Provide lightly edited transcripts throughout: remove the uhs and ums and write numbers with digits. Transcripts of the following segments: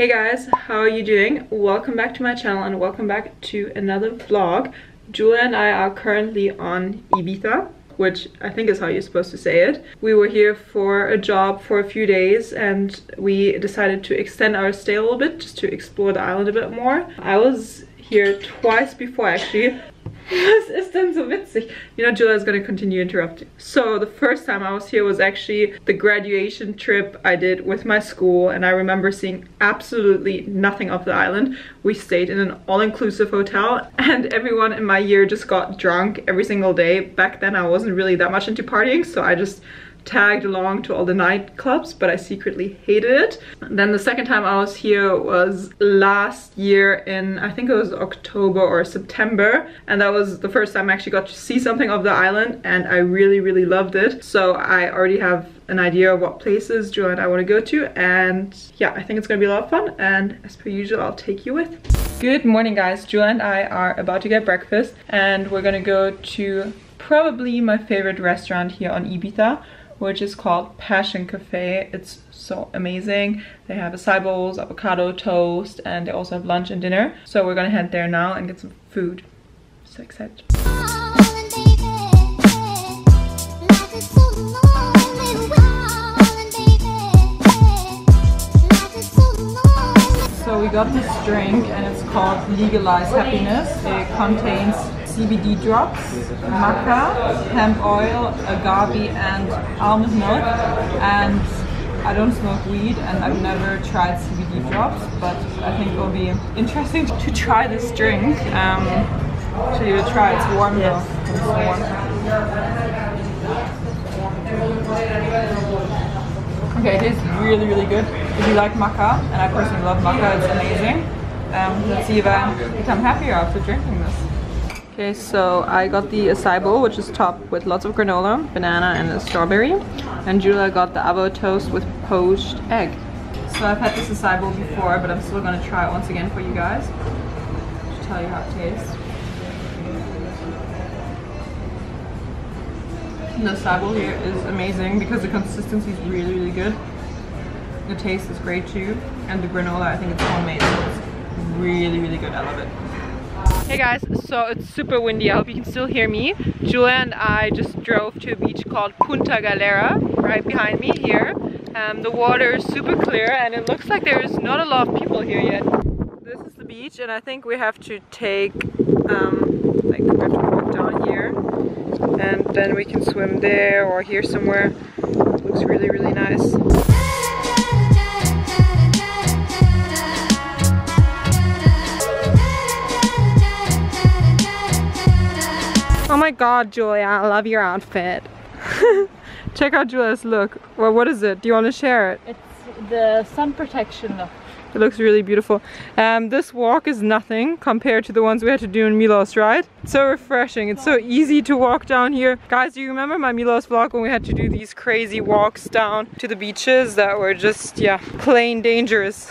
Hey guys, how are you doing? Welcome back to my channel and welcome back to another vlog. Julia and I are currently on Ibiza, which I think is how you're supposed to say it. We were here for a job for a few days and we decided to extend our stay a little bit just to explore the island a bit more. I was here twice before actually. Was ist denn so witzig? You know, Julia is going to continue interrupting. So the first time I was here was actually the graduation trip I did with my school, and I remember seeing absolutely nothing of the island. We stayed in an all-inclusive hotel and everyone in my year just got drunk every single day. Back then I wasn't really that much into partying, so I just tagged along to all the nightclubs, but I secretly hated it. And then the second time I was here was last year in, I think it was October or September, and that was the first time I actually got to see something of the island, and I really loved it. So I already have an idea of what places Julia and I want to go to, and yeah, I think it's gonna be a lot of fun, and as per usual I'll take you with. Good morning guys, Julia and I are about to get breakfast and we're gonna go to probably my favorite restaurant here on Ibiza, which is called Passion Cafe. It's so amazing. They have acai bowls, avocado toast, and they also have lunch and dinner. So we're gonna head there now and get some food. So excited. So we got this drink and it's called Legalized Happiness. It contains CBD drops, maca, hemp oil, agave and almond milk, and I don't smoke weed and I've never tried CBD drops, but I think it will be interesting to try this drink. So you will try, it's warm though. It's warm. Okay, it tastes really good. If you like maca, and I personally love maca, it's amazing. Let's see if I become happier after drinking this. Okay, so I got the acai bowl, which is topped with lots of granola, banana and a strawberry. And Julia got the avocado toast with poached egg. So I've had this acai bowl before, but I'm still gonna try it once again for you guys to tell you how it tastes. The acai bowl here is amazing because the consistency is really good. The taste is great too. And the granola, I think it's homemade, so it's really good, I love it. Hey guys, so it's super windy, I hope you can still hear me. Julia and I just drove to a beach called Punta Galera, right behind me here. The water is super clear and it looks like there is not a lot of people here yet. This is the beach and I think we have to take, we have to walk down here. And then we can swim there or here somewhere. It looks really nice. Oh my god, Julia, I love your outfit. Check out Julia's look. Well, what is it? Do you want to share it? It's the sun protection look. It looks really beautiful. This walk is nothing compared to the ones we had to do in Milos, right? It's so refreshing. It's so easy to walk down here. Guys, do you remember my Milos vlog when we had to do these crazy walks down to the beaches that were just, yeah, plain dangerous?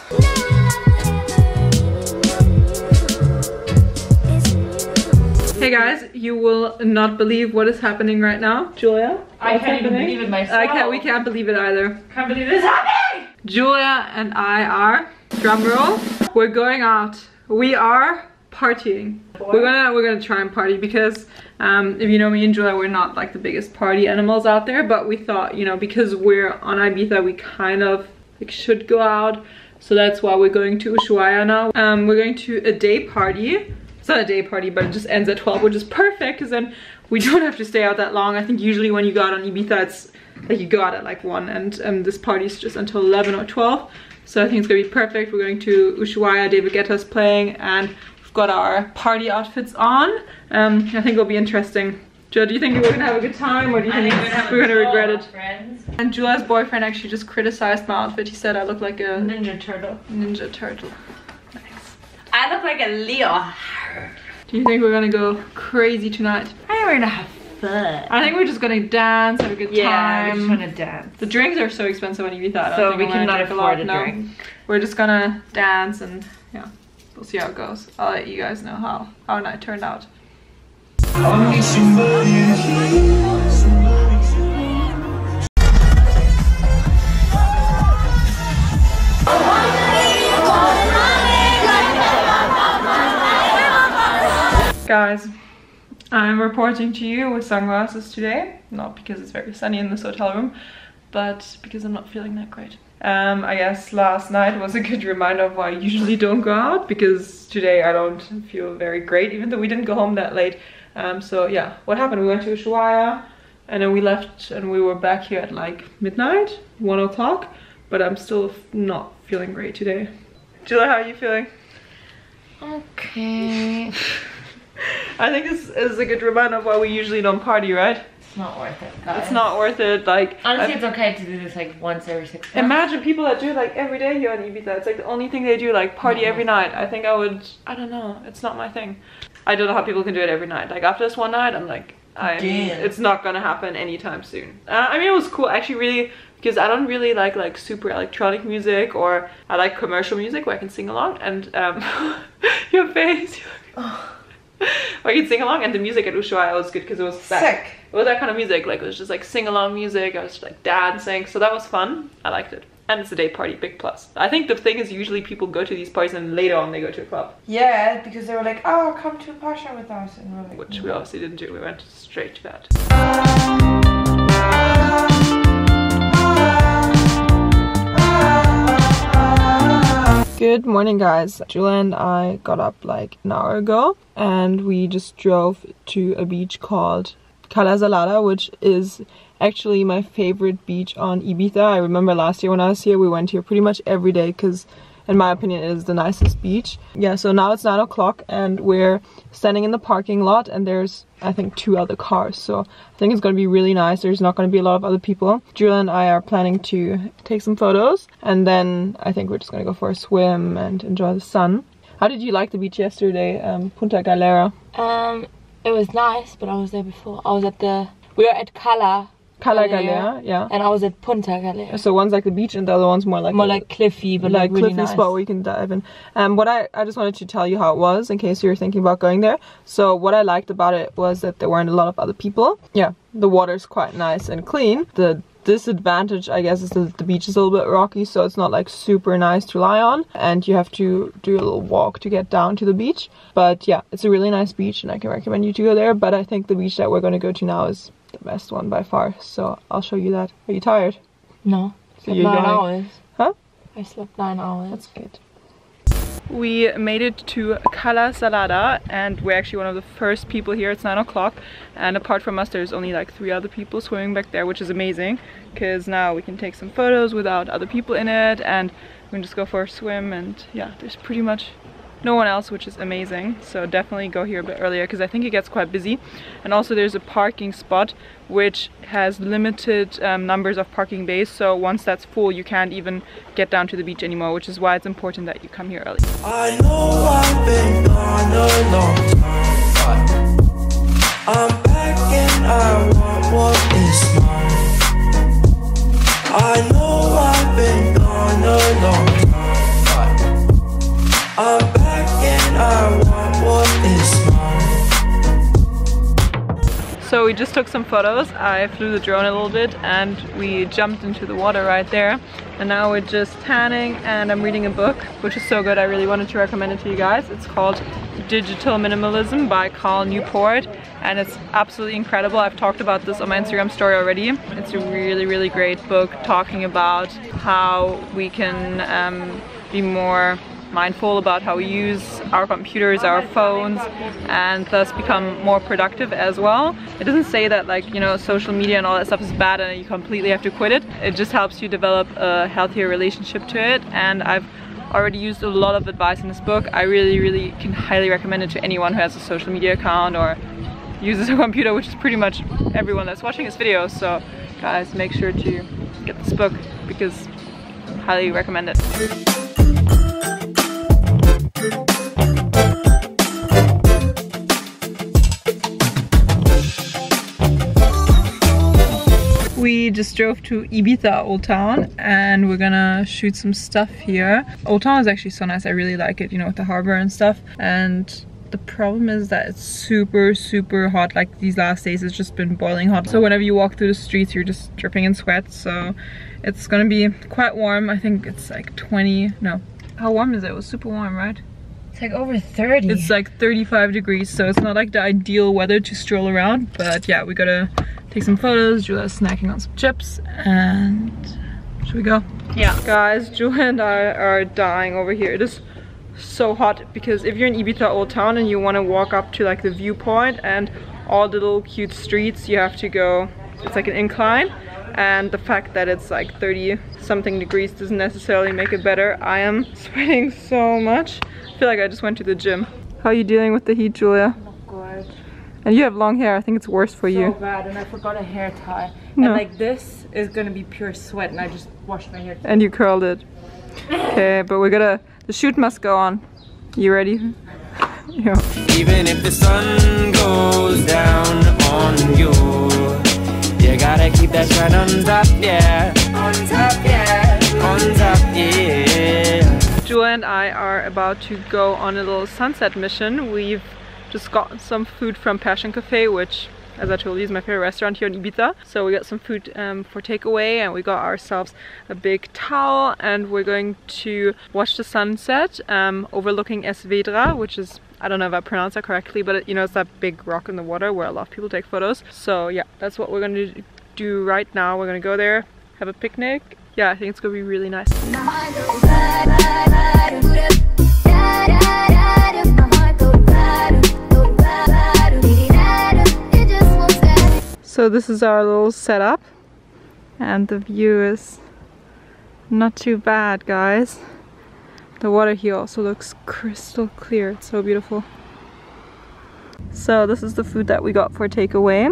Hey guys, you will not believe what is happening right now. Julia? I can't even believe it myself. We can't believe it either. Can't believe it's happening! Julia and I are, drum roll, we're going out. We are partying. We're gonna try and party because if you know me and Julia, we're not like the biggest party animals out there, but we thought, you know, because we're on Ibiza, we kind of like should go out. So that's why we're going to Ushuaia now. We're going to a day party. It's not a day party, but it just ends at 12, which is perfect because then we don't have to stay out that long. I think usually when you go out on Ibiza, it's like you go out at like 1, and this party's just until 11 or 12. So I think it's gonna be perfect. We're going to Ushuaia, David Guetta's playing, and we've got our party outfits on. I think it'll be interesting. Julia, do you think we're gonna have a good time, or do you think we're gonna regret it? Friends. And Julia's boyfriend actually just criticized my outfit. He said I look like a Ninja Turtle. Ninja Turtle. I look like a Leo. Do you think we're gonna go crazy tonight? I think we're gonna have fun. I think we're just gonna dance, have a good time. Yeah, we're just gonna dance. The drinks are so expensive on Ibiza. So we cannot afford a drink. We're just gonna dance and yeah, we'll see how it goes. I'll let you guys know how night turned out. I need somebody. Guys, I'm reporting to you with sunglasses today, not because it's very sunny in this hotel room, but because I'm not feeling that great. I guess last night was a good reminder of why I usually don't go out, because today I don't feel very great, even though we didn't go home that late. So yeah, what happened? We went to Ushuaia and then we left and we were back here at like midnight, 1 o'clock, but I'm still not feeling great today. Julia, how are you feeling? Okay. I think this is a good reminder of why we usually don't party, right? It's not worth it, guys. It's not worth it, like... Honestly, it's okay to do this, like, once every 6 months. Imagine people that do it, like, every day here on Ibiza. It's, like, the only thing they do, like, party every night. I think I would... I don't know. It's not my thing. I don't know how people can do it every night. Like, after this one night, I'm like... It's not gonna happen anytime soon. I mean, it was cool, actually, really, because I don't really like super electronic music, or I like commercial music where I can sing along, and, your face... I could sing along, and the music at Ushuaia was good because it was that, sick. It was that kind of music, like it was just like sing along music. I was just like dancing, so that was fun. I liked it, and it's a day party, big plus. I think the thing is usually people go to these parties and later on they go to a club. Yeah, because they were like, oh, come to a pasha with us, and we're like, which we obviously didn't do. We went straight to that. Good morning, guys. Julia and I got up like an hour ago. And we just drove to a beach called Cala Salada, which is actually my favorite beach on Ibiza. I remember last year when I was here, we went here pretty much every day because, in my opinion, it is the nicest beach. Yeah, so now it's 9 o'clock and we're standing in the parking lot and there's, I think, 2 other cars. So I think it's going to be really nice. There's not going to be a lot of other people. Julia and I are planning to take some photos and then I think we're just going to go for a swim and enjoy the sun. How did you like the beach yesterday, Punta Galera? It was nice, but I was there before. I was at the... We were at Cala Galera, yeah. And I was at Punta Galera. So one's like the beach and the other one's more like... More like cliffy, but like really cliffy nice. Spot where you can dive in. What I just wanted to tell you how it was, in case you're thinking about going there. So what I liked about it was that there weren't a lot of other people. Yeah, the water's quite nice and clean. The disadvantage, I guess, is that the beach is a little bit rocky, so it's not like super nice to lie on and you have to do a little walk to get down to the beach. But yeah, it's a really nice beach and I can recommend you to go there, but I think the beach that we're going to go to now is the best one by far, so I'll show you that. Are you tired? No. So you're 9 hours. Huh? I slept 9 hours. That's good. We made it to Cala Salada and we're actually one of the first people here. It's 9 o'clock and apart from us there's only like 3 other people swimming back there, which is amazing because now we can take some photos without other people in it and we can just go for a swim. And yeah, there's pretty much no one else, which is amazing. So definitely go here a bit earlier because I think it gets quite busy. And also there's a parking spot which has limited numbers of parking bays, so once that's full you can't even get down to the beach anymore, which is why it's important that you come here early. I know I've been gone a long time, but I'm back and I want what is mine. I know I've been gone a long time, but I'm back and I want what is mine. So we just took some photos, I flew the drone a little bit and we jumped into the water right there. And now we're just tanning and I'm reading a book, which is so good, I really wanted to recommend it to you guys. It's called Digital Minimalism by Cal Newport and it's absolutely incredible. I've talked about this on my Instagram story already. It's a really, really great book talking about how we can be more mindful about how we use our computers, our phones, and thus become more productive as well. It doesn't say that, like, you know, social media and all that stuff is bad and you completely have to quit it. It just helps you develop a healthier relationship to it, and I've already used a lot of advice in this book. I really, really can highly recommend it to anyone who has a social media account or uses a computer, which is pretty much everyone that's watching this video. So guys, make sure to get this book because I highly recommend it. We just drove to Ibiza Old Town and we're gonna shoot some stuff here. Old Town is actually so nice, I really like it, you know, with the harbor and stuff. And the problem is that it's super hot. Like these last days it's just been boiling hot, so whenever you walk through the streets you're just dripping in sweat. So it's gonna be quite warm. I think it's like 20, no, how warm is it? It was super warm, right? It's like over 30. It's like 35 degrees, so it's not like the ideal weather to stroll around. But yeah, we gotta take some photos. Julia's snacking on some chips and should we go? Yeah. Guys, Julia and I are dying over here. It is so hot because if you're in Ibiza Old Town and you want to walk up to like the viewpoint and all the little cute streets, you have to go, it's like an incline. And the fact that it's like 30 something degrees doesn't necessarily make it better. I am sweating so much. I feel like I just went to the gym. How are you dealing with the heat, Julia? Not good. And you have long hair, I think it's worse for you. So bad, and I forgot a hair tie. No. And like this is gonna be pure sweat and I just washed my hair. And you curled it. Okay, but we're gonna, the shoot must go on. You ready? Yeah. Even if the sun goes down on you, you gotta keep that shine on top, yeah. On top, yeah. On top, yeah. Julia and I are about to go on a little sunset mission. We've just gotten some food from Passion Cafe, which, as I told you, is my favorite restaurant here in Ibiza. So we got some food for takeaway, and we got ourselves a big towel, and we're going to watch the sunset overlooking Esvedra, which is, I don't know if I pronounced that correctly, but it, you know, it's that big rock in the water where a lot of people take photos. So yeah, that's what we're gonna do right now. We're gonna go there, have a picnic. Yeah, I think it's gonna be really nice. So this is our little setup, and the view is not too bad, guys. The water here also looks crystal clear, it's so beautiful. So this is the food that we got for takeaway.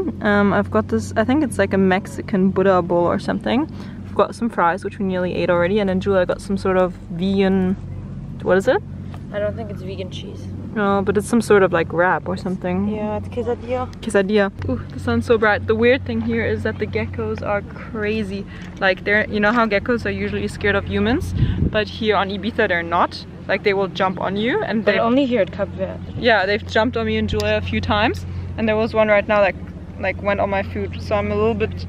I've got this, I think it's like a Mexican Buddha bowl or something. I've got some fries, which we nearly ate already, and then Julia got some sort of vegan, what is it? I don't think it's vegan cheese. No, but it's some sort of like wrap or something. Yeah, it's quesadilla. Quesadilla. Ooh, the sun's so bright. The weird thing here is that the geckos are crazy. Like they're, you know how geckos are usually scared of humans, but here on Ibiza they're not. Like they will jump on you, and they only here at Cape Verde. Yeah, they've jumped on me and Julia a few times, and there was one right now that like went on my food, so I'm a little bit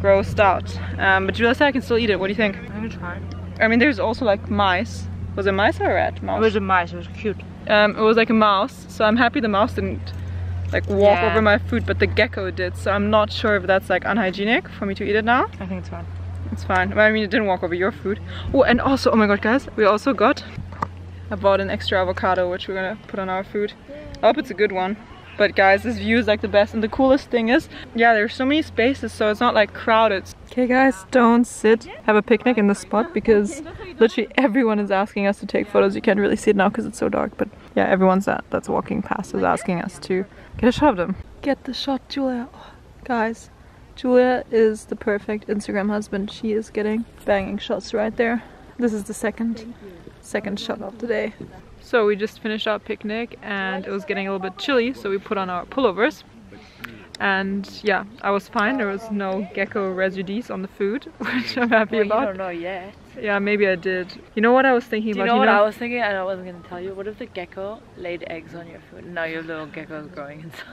grossed out. But Julia said I can still eat it. What do you think? I'm gonna try. I mean, there's also like mice. Was it mice or a rat? Mouse. It was a mice. It was cute. It was like a mouse, so I'm happy the mouse didn't like walk over my food, but the gecko did. So I'm not sure if that's like unhygienic for me to eat it now. I think it's fine. It's fine. I mean, it didn't walk over your food. Oh, and also, oh my god, guys, we also got, I bought an extra avocado, which we're gonna put on our food. I hope it's a good one. But guys, this view is like the best, and the coolest thing is, yeah, there's so many spaces, so it's not like crowded. Okay guys, don't sit, have a picnic in the spot, because literally everyone is asking us to take photos. You can't really see it now because it's so dark, but yeah, everyone's that's walking past is asking us to get a shot of them. Get the shot, Julia. Oh, guys, Julia is the perfect Instagram husband. She is getting banging shots right there. This is the second shot of the day. So we just finished our picnic and it was getting a little bit chilly, so we put on our pullovers. And yeah, I was fine. There was no gecko residues on the food, which I'm happy about. I don't know yet. Yeah, maybe I did. You know what I was thinking about? You know what I was thinking, and I wasn't going to tell you? What if the gecko laid eggs on your food? Now your little gecko is growing inside.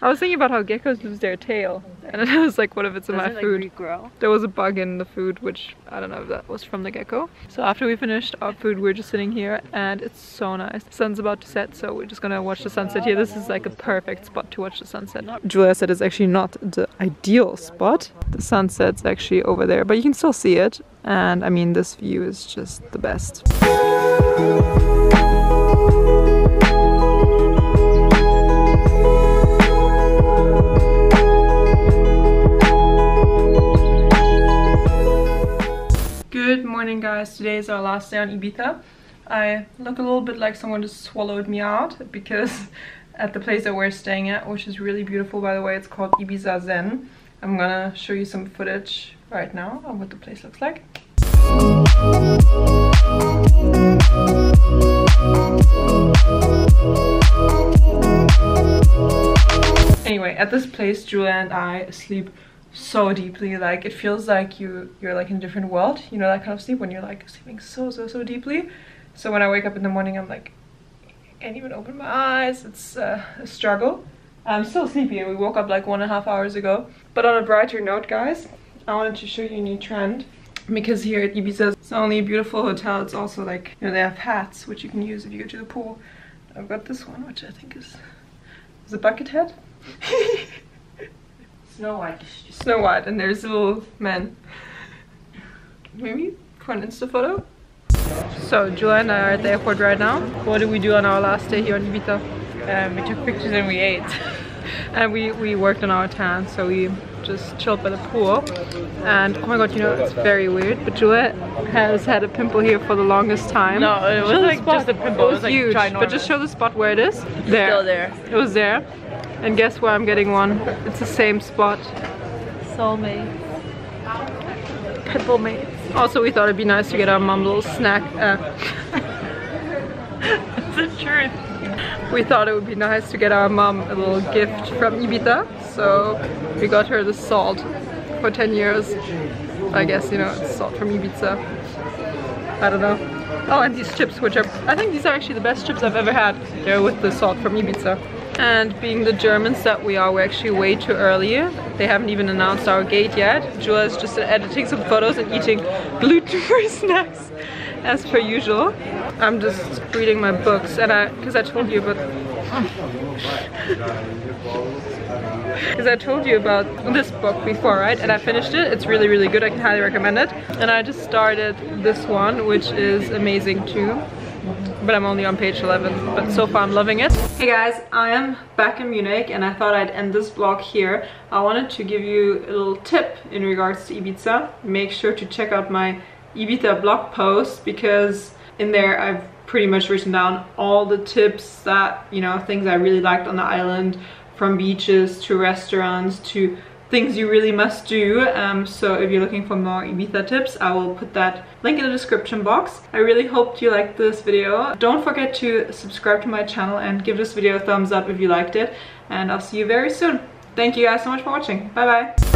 I was thinking about how geckos lose their tail, and I was like, what if it's in my food? Regrow? There was a bug in the food, which I don't know if that was from the gecko. So after we finished our food, we're just sitting here, and it's so nice. The sun's about to set, so we're just gonna watch the sunset here. This is like a perfect spot to watch the sunset. Julia said it's actually not the ideal spot. The sunset's actually over there, but you can still see it. And I mean, this view is just the best. Guys, today is our last day on Ibiza. I look a little bit like someone just swallowed me out, because at the place that we're staying at, which is really beautiful by the way, it's called Ibiza Zen. I'm gonna show you some footage right now of what the place looks like. Anyway, at this place Julia and I sleep so deeply. Like, it feels like you're like in a different world, you know, that kind of sleep when you're like sleeping so deeply. So when I wake up in the morning, I'm like, I can't even open my eyes. It's a struggle. I'm still sleepy and we woke up like 1.5 hours ago. But on a brighter note, guys, I wanted to show you a new trend, because here at Ibiza, it's not only a beautiful hotel, it's also like, you know, they have hats which you can use if you go to the pool. I've got this one, which I think is a bucket hat. Snow White. Snow White, and there's a little man. Maybe for an Insta photo? So Julia and I are at the airport right now. What did we do on our last day here on Ibiza? We took pictures and we ate. And we worked on our tan, so we just chilled by the pool. And oh my god, you know, it's very weird, but Julia has had a pimple here for the longest time. No, it was like just a pimple. It was huge, like, but just show the spot where it is. It's there. Still there. It was there. And guess where I'm getting one? It's the same spot. Soulmate. Pimple mate. Also, we thought it'd be nice to get our mum a little snack. That's the truth. We thought it would be nice to get our mum a little gift from Ibiza, so we got her the salt for 10 euros. I guess, you know, it's salt from Ibiza. I don't know. Oh, and these chips, which are, I think these are actually the best chips I've ever had. They're with the salt from Ibiza. And being the Germans that we are, we're actually way too early. They haven't even announced our gate yet. Julia is just editing some photos and eating gluten-free snacks as per usual. I'm just reading my books, and because I told you about this book before, right? And I finished it. It's really good. I can highly recommend it. And I just started this one, which is amazing too. But I'm only on page 11, but so far I'm loving it. Hey guys, I am back in Munich and I thought I'd end this vlog here. I wanted to give you a little tip in regards to Ibiza. Make sure to check out my Ibiza blog post, because in there I've pretty much written down all the tips that, you know, things I really liked on the island, from beaches to restaurants to things you really must do. So if you're looking for more Ibiza tips, I will put that link in the description box. I really hope you liked this video. Don't forget to subscribe to my channel and give this video a thumbs up if you liked it. And I'll see you very soon. Thank you guys so much for watching. Bye bye.